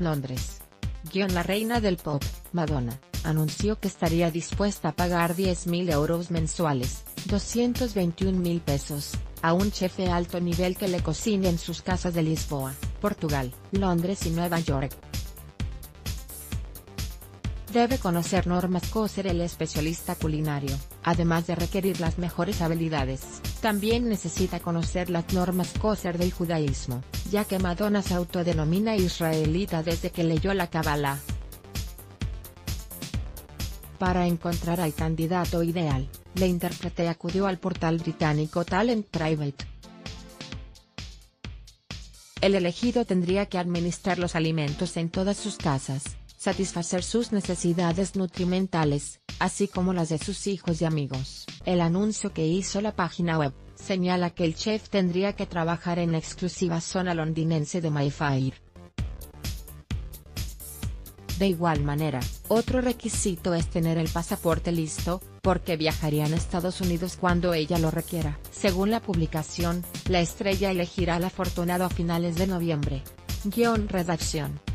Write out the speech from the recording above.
Londres. La reina del pop, Madonna, anunció que estaría dispuesta a pagar 10.000 euros mensuales, 221.000 pesos, a un chef de alto nivel que le cocine en sus casas de Lisboa, Portugal, Londres y Nueva York. Debe conocer normas Kosher. El especialista culinario, además de requerir las mejores habilidades, también necesita conocer las normas Kosher del judaísmo, ya que Madonna se autodenomina israelita desde que leyó la Kabbalah. Para encontrar al candidato ideal, la intérprete acudió al portal británico Talent Private. El elegido tendría que administrar los alimentos en todas sus casas, satisfacer sus necesidades nutrimentales, así como las de sus hijos y amigos. El anuncio que hizo la página web señala que el chef tendría que trabajar en la exclusiva zona londinense de Mayfair. De igual manera, otro requisito es tener el pasaporte listo, porque viajarían a Estados Unidos cuando ella lo requiera. Según la publicación, la estrella elegirá al afortunado a finales de noviembre. Redacción.